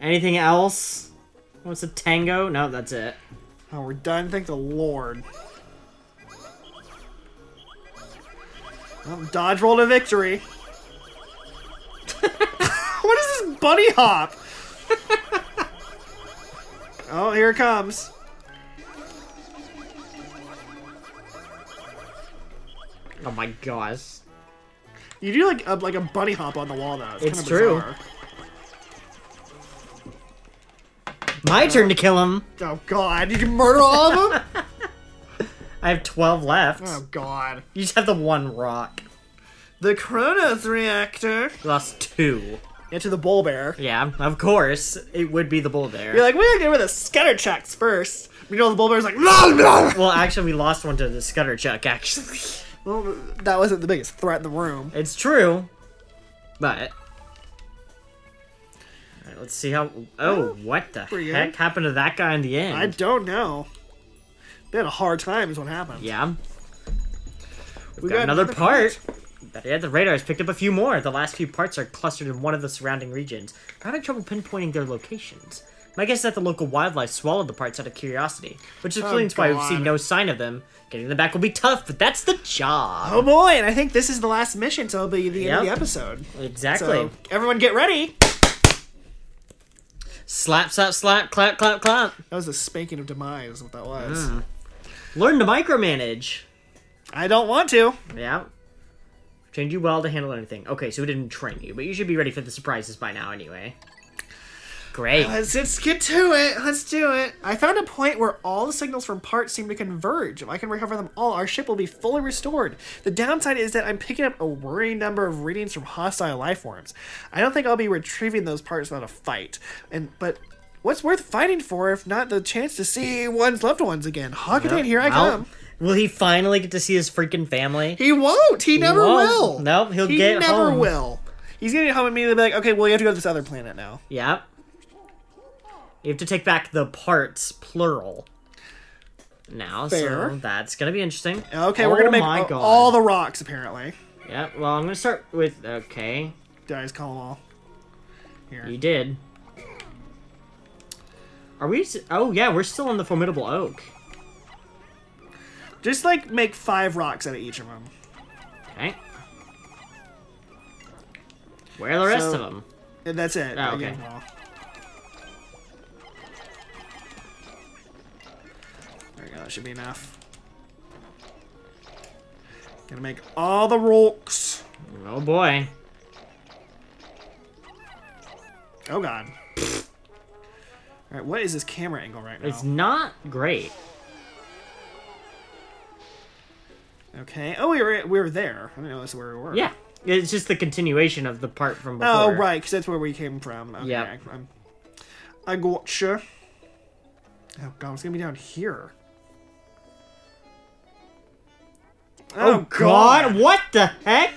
Anything else? What's a tango? No, that's it. Oh, we're done, thank the Lord. Well, dodge roll to victory. What is this bunny hop? Oh, here it comes. Oh my gosh. You do like a, like a bunny hop on the wall, though. It's, it's kind of true. Bizarre. My uh, turn to kill him. Oh, God. You can murder all of them? I have twelve left. Oh, God. You just have the one rock. The Kronos reactor. Lost two. Yeah, to the Bull Bear. Yeah, of course. It would be the Bull Bear. You're like, we gotta get rid of the Scutterchucks first. You know, the Bull Bear's like, no, no! Well, actually, we lost one to the Scutterchuck, actually. Well, that wasn't the biggest threat in the room. It's true, but... All right, let's see how... Oh, well, what the heck good. happened to that guy in the end? I don't know. They had a hard time is what happened. Yeah. We've we got, got another, another part. part. Yeah, the radar's picked up a few more. The last few parts are clustered in one of the surrounding regions. We're having trouble pinpointing their locations. My guess is that the local wildlife swallowed the parts out of curiosity, which explains oh, why we've seen no sign of them. Getting them back will be tough, but that's the job. Oh boy, and I think this is the last mission, so it'll be the yep. end of the episode. Exactly. So, everyone get ready. Slap, slap, slap, clap, clap, clap. That was a spanking of demise is what that was. Mm. Learn to micromanage. I don't want to. Yeah. Trained you well to handle anything. Okay, so we didn't train you, but you should be ready for the surprises by now anyway. Great. Let's, let's get to it. Let's do it. I found a point where all the signals from parts seem to converge. If I can recover them all, our ship will be fully restored. The downside is that I'm picking up a worrying number of readings from hostile life forms. I don't think I'll be retrieving those parts without a fight. And But what's worth fighting for if not the chance to see one's loved ones again? Hocotate, yep. here I well, come. Will he finally get to see his freaking family? He won't. He, he never won't. will. Nope, he'll he get home. He never will. He's going to get home and immediately be like, okay, well, you have to go to this other planet now. Yep. You have to take back the parts, plural. Now, Fair. so that's gonna be interesting. Okay, oh, we're gonna make my God. all the rocks apparently. Yeah. Well, I'm gonna start with okay. Did I just call them all? Here. You did. Are we? Oh yeah, we're still in the Formidable Oak. Just like make five rocks out of each of them. Okay. Where are the rest so, of them? And that's it. Oh, okay. That should be enough. Gonna make all the rocks. Oh boy. Oh God. Alright, what is this camera angle right now? It's not great. Okay. Oh, we were, we were there. I don't know that's where we were. Yeah. It's just the continuation of the part from before. Oh, right, because that's where we came from. Okay. Yeah. I gotcha. Oh god, it's gonna be down here. Oh, oh god. god, what the heck?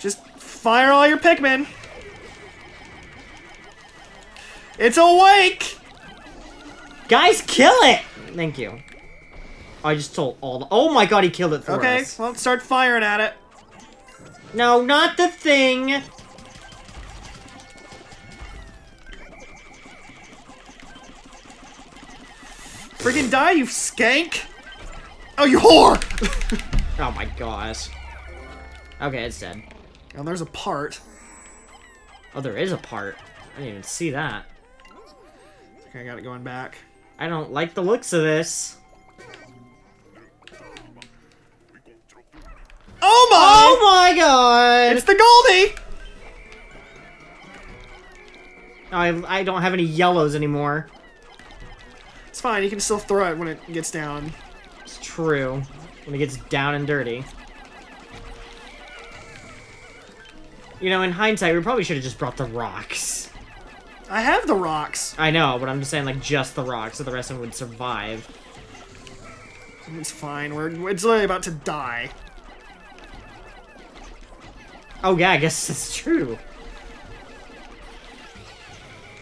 Just fire all your Pikmin. It's awake! Guys, kill it! Thank you. I just told all the- oh my god, he killed it for okay, us. Okay, well, start firing at it. No, not the thing! Freaking die, you skank! Oh, you whore! Oh my gosh. Okay, it's dead. Oh, there's a part. Oh, there is a part. I didn't even see that. Okay, I got it going back. I don't like the looks of this. Oh my! Oh my god! It's the Goldie! I, I don't have any yellows anymore. It's fine, you can still throw it when it gets down. It's true. When it gets down and dirty. You know, in hindsight, we probably should have just brought the rocks. I have the rocks. I know, but I'm just saying, like, just the rocks, so the rest of them would survive. It's fine. We're it's literally about to die. Oh yeah, I guess it's true.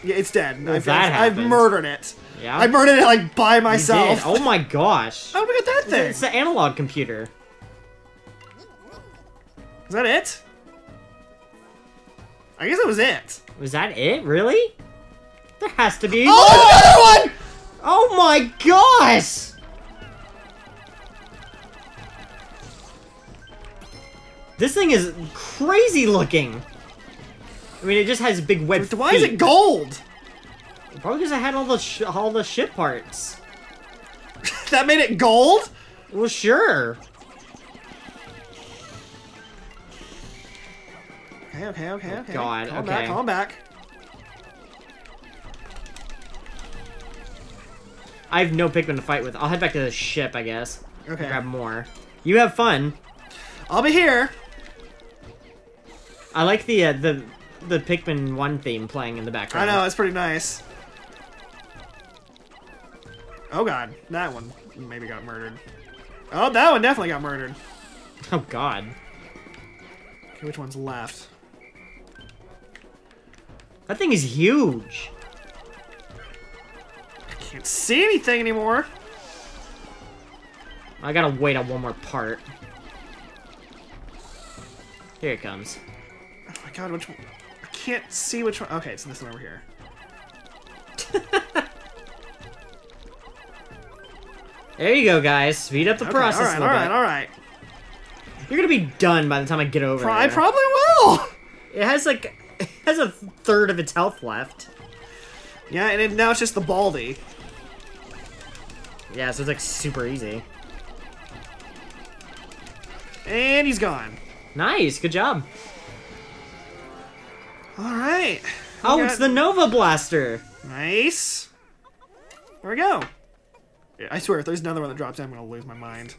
Yeah, it's dead. Well, I've, that I've, I've murdered it. Yeah. I murdered it like by myself. You did. Oh my gosh. Oh, look at that thing. It's the analog computer. Is that it? I guess that was it. Was that it? Really? There has to be. Oh, another one! Oh my gosh! This thing is crazy looking. I mean, it just has big web. Why feet. Is it gold? Probably because I had all the sh all the shit parts. That made it gold? Well, sure. Okay, okay, okay, okay. God, calm okay. back, calm back. I have no Pikmin to fight with. I'll head back to the ship, I guess. Okay. Grab more. You have fun. I'll be here. I like the uh, the the Pikmin one theme playing in the background. I know, it's pretty nice. Oh god, that one maybe got murdered. Oh, that one definitely got murdered. Oh god. Okay, which one's left? That thing is huge. I can't see anything anymore. I gotta wait on one more part. Here it comes. Oh my god, which one? I can't see which one. Okay, it's this one over here. There you go, guys. Speed up the okay, process all right, a little all right, bit. All right, all right. You're gonna be done by the time I get over Pro there. I probably will. It has like... It has a third of its health left. Yeah, and it, now it's just the Baldy. Yeah, so it's like super easy. And he's gone. Nice, good job. Alright. Oh, got... it's the Nova Blaster. Nice. Here we go. Yeah, I swear, if there's another one that drops in, I'm going to lose my mind.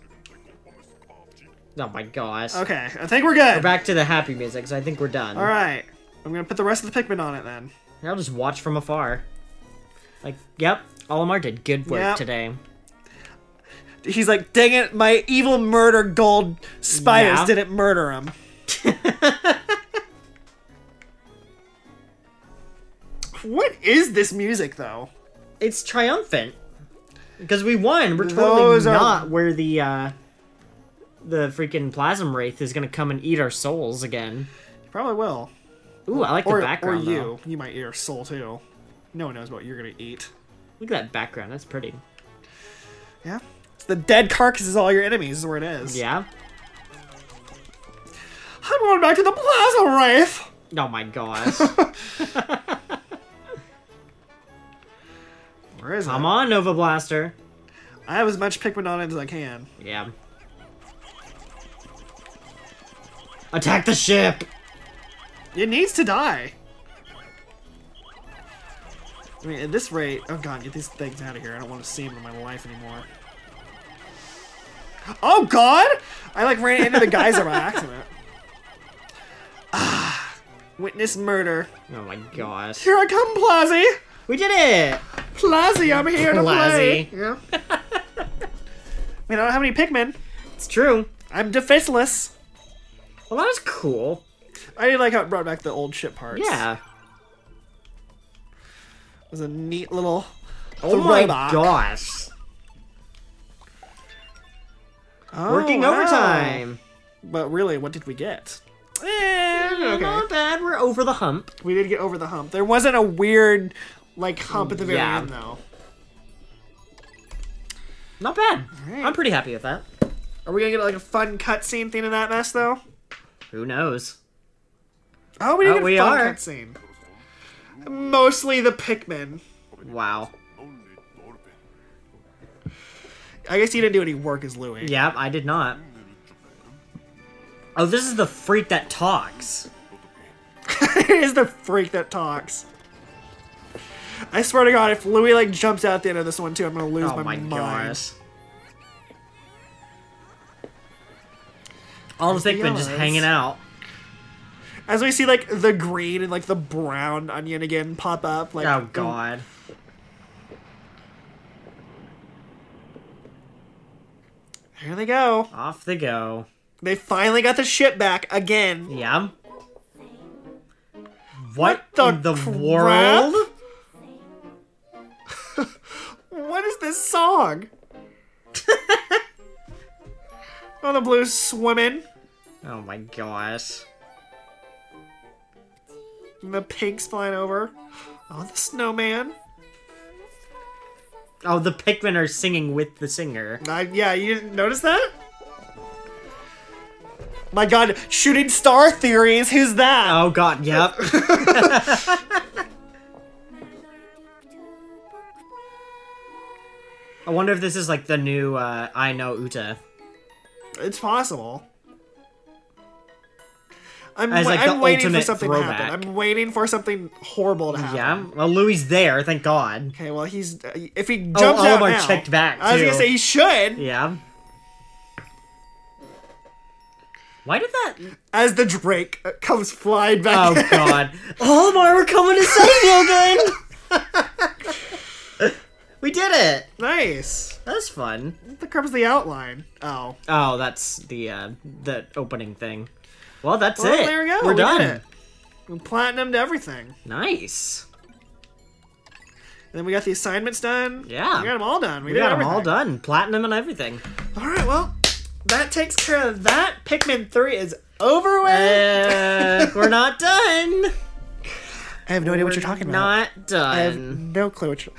Oh my gosh. Okay, I think we're good. We're back to the happy music, so I think we're done. Alright. I'm gonna put the rest of the Pikmin on it then. And I'll just watch from afar. Like, yep, Olimar did good work yep. today. He's like, dang it, my evil murder gold spiders yeah. didn't murder him. What is this music though? It's triumphant. Because we won. We're totally Those not are... where the uh the freaking Plasm Wraith is gonna come and eat our souls again. He probably will. Ooh, I like or, the background, Or you. Though. You might eat our soul, too. No one knows what you're going to eat. Look at that background. That's pretty. Yeah. It's the dead carcasses of all your enemies is where it is. Yeah. I'm going back to the Plasma Wraith! Oh, my gosh. Where is it? Come on, Nova Blaster. I have as much Pikmin on it as I can. Yeah. Attack the ship! It needs to die. I mean, at this rate... Oh, God, get these things out of here. I don't want to see them in my life anymore. Oh, God! I, like, ran into the geyser by accident. Ah, witness murder. Oh, my gosh. Here I come, Plazzy! We did it! Plazzy, I'm here to Plazzy. play. Yeah. We don't have any Pikmin. It's true. I'm defenseless. Well, that was cool. I did like how it brought back the old ship parts. Yeah. It was a neat little... Oh my gosh. Oh, Working wow. overtime. But really, what did we get? Eh, yeah, okay. Not bad. We're over the hump. We did get over the hump. There wasn't a weird, like, hump at the very yeah. end, though. Not bad. Right. I'm pretty happy with that. Are we going to get, like, a fun cutscene thing in that mess, though? Who knows? Oh, we did oh, get we a fun cutscene. Mostly the Pikmin. Wow. I guess you didn't do any work as Louie. Yeah, I did not. Oh, this is the freak that talks. It is the freak that talks. I swear to God, if Louie like jumps out at the end of this one too, I'm gonna lose oh my, my mind. Gosh. All the Pikmin just hanging out. As we see like the green and like the brown onion again pop up. Like, oh God. Ooh. Here they go. Off they go. They finally got the ship back again. Yeah. What, what the, in the world? What is this song? Oh, the blue's swimming. Oh my gosh. And the pink's flying over. Oh, the snowman. Oh, the Pikmin are singing with the singer. Uh, yeah, you didn't notice that? My God, shooting star theories, who's that? Oh God, yep. I wonder if this is like the new uh, I Know Uta. It's possible. I'm, As, like, I'm waiting for something throwback. to happen. I'm waiting for something horrible to happen. Yeah. Well, Louie's there, thank God. Okay. Well, he's uh, if he jumps oh, out Olimar now. checked back. Too. I was gonna say he should. Yeah. Why did that? As the Drake comes flying back. Oh in. God! Olimar, we're coming to save you again. We did it. Nice. That was fun. That comes the outline. Oh. Oh, that's the uh, the opening thing. Well, that's well, it. There we go. We're we done. It. We platinumed everything. Nice. And then we got the assignments done. Yeah. We got them all done. We, we got everything. them all done. Platinum and everything. All right. Well, that takes care of that. Pikmin three is over with. Uh, we're not done. I have no we're idea what you're talking not about. Not done. I have no clue what you're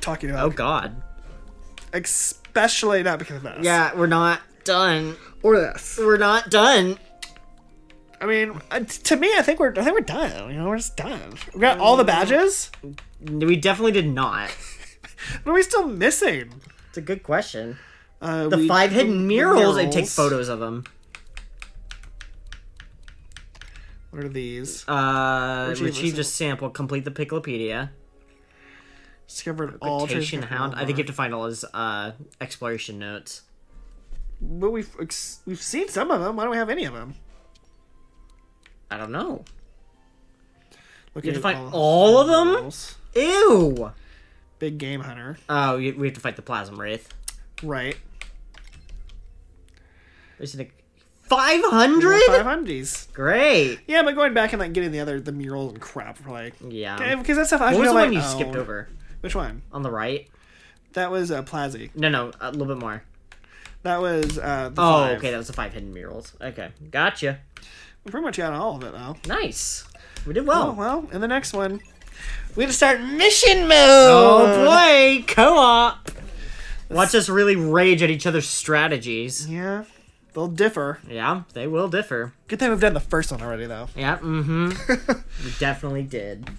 talking about. Oh, God. Especially not because of this. Yeah, we're not done. Or this. We're not done. I mean, to me, I think we're I think we're done. You know, we're just done. We got all the badges. We definitely did not. What are we still missing? It's a good question. Uh, the five hidden murals, and take photos of them. What are these? Uh, Retrieve a sample. Complete the Piklopedia. Discovered all Rotation Hound. I think you have to find all his uh, exploration notes. But we've we've seen some of them. Why don't we have any of them? I don't know. Look, you have to fight all of them? Animals. Ew! Big Game Hunter. Oh, we have to fight the Plasm Wraith. Right. There's an five hundred? five hundreds. Great. Yeah, but going back and like getting the other the murals and crap, like yeah, because that's stuff I. What was the one you skipped over? Which one? On the right. That was uh, Plazzy. No, no, a little bit more. That was. Uh, the oh, five. okay, that was the five hidden murals. Okay, gotcha. We pretty much got all of it, though. Nice. We did well. Oh, well, in the next one, we're going to start mission mode. Oh, boy. Co-op. Watch us really rage at each other's strategies. Yeah. They'll differ. Yeah, they will differ. Good thing we've done the first one already, though. Yeah, mm-hmm. We definitely did.